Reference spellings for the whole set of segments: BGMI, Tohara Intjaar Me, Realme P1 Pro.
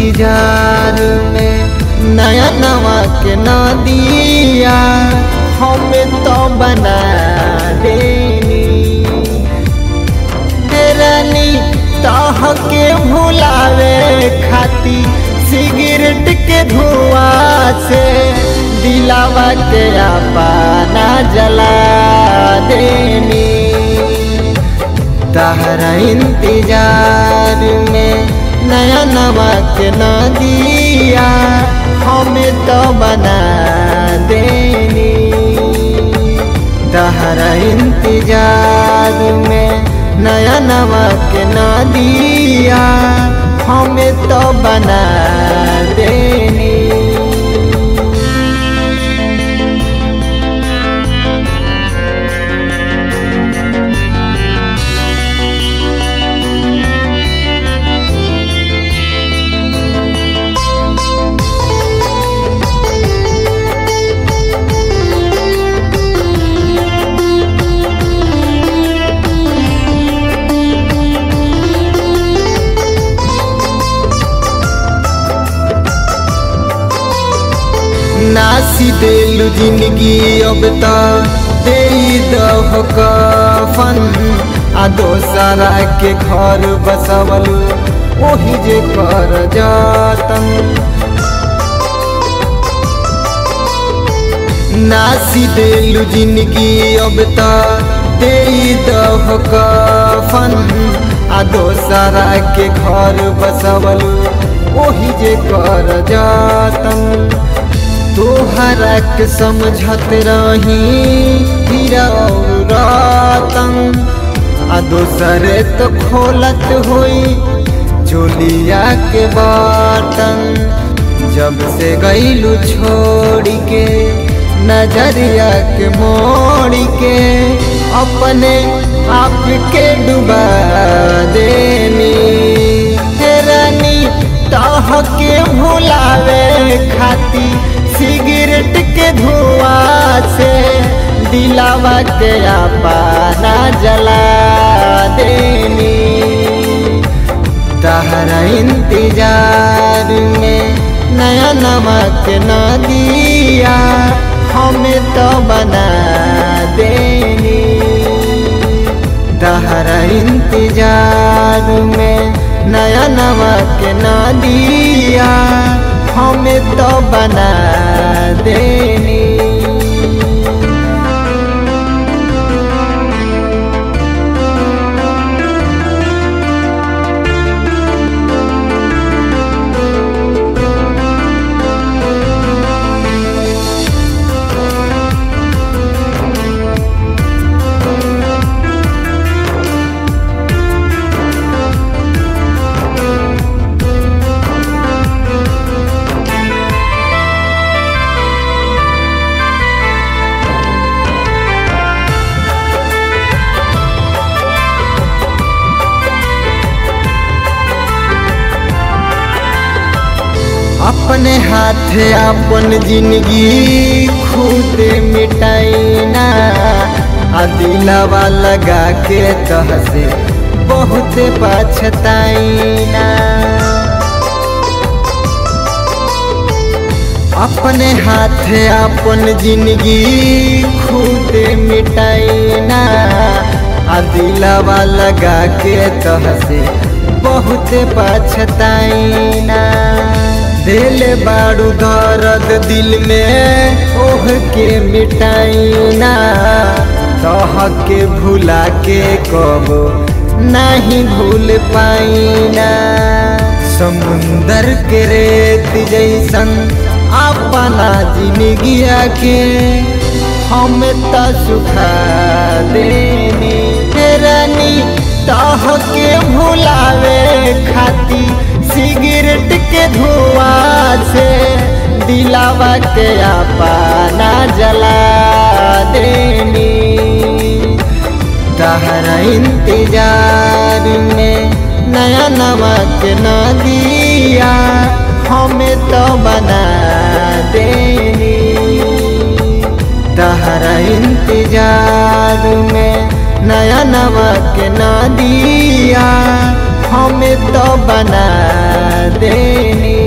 इंतजार में नया नवा के नदिया हमें तो बना देनी रानी तोह के भुलावे खाती सिगरेट के धुआं से दिलावा के अपना जला देनी। तोहरा इंतजार में नया नवा के नदिया हमें तो बना देनी। तोहरा इंतजार में नया नवा के नदिया हमें तो बना देनी। नासी देलू जिंदगी अब तो दे दो कफन आ दोसरा के घर बसवलू वही जे कर जातन। नासी देलू जिंदगी अब तो दे दो कफन आ दोसरा के घर बसवलू वही जे कर जातन। तोहरा के समझत रही हीरा और रतन आ दोसरे तो खोलत हुई चोलिया के बटन। जब से गईलू छोड़ के नजरिया के मोड़ के अपने आप के डुबा देनी रानी तोह के भुलावे खाती सिगरेट के धुआं से दिलावा के अपना जला देनी। तोहरा इंतजार में नया नमक नदिया हमें तो बना देनी। तोहरा इंतजार में नया नमक नदिया हमें तो बना देनी। अपने हाथ अपन जिंदगी खुद मिटाइना आ दिलावा लगा के तह से बहुत पछताइना। अपने हाथ अपन जिंदगी खुद मिटाइना आ दिलावा लगा के तह से बहुत पछताइना। देले बारू दर्द दिल में ओह के मिटाइना तोह के भुला के कब नहीं भूल पाइना। समुंदर के रेत जैसन अपना जिंदगिया के हम तो सुखा देनी रानी तोह के भुलावे खाती सिगरेट के धुआं से दिलावा के अपना जला देनी। तोहरा इंतजार में नया नमक नदिया हमें तो बना देनी। तोहरा इंतजार में नया नमक नदिया हमें तो बना देनी।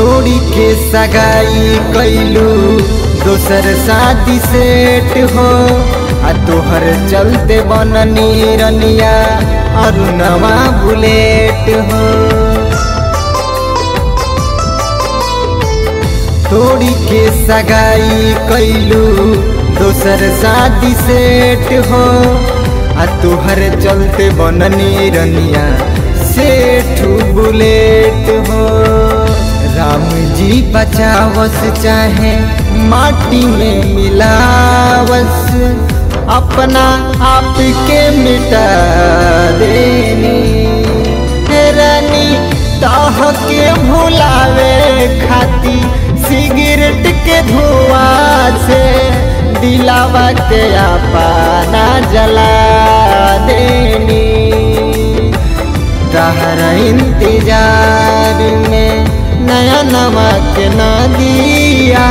तोड़ी के सगाई कैलू दोसर शादी सेट हो आ तोहर चलते बननी रनिया और नवा बुलेट हो। तोड़ी के सगाई कैलू दोसर शादी सेट हो आ तोहर चलते बननी रनिया सेठ बुलेट हो। राम जी बचावस चाहे माटी में मिलावस अपना आप के मिटा देनी। रानी ताह के भुलावे खाती सिगरेट के धुआं से दिलावा के अपना जला देनी। तोहरा इंतजार में नया नमक न दिया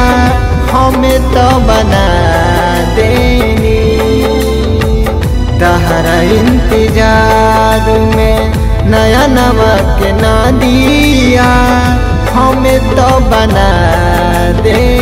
हमें तो बना देनी। तोहरा इंतजार में नया नमक न दिया हमें तो बना देनी।